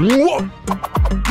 Whoa!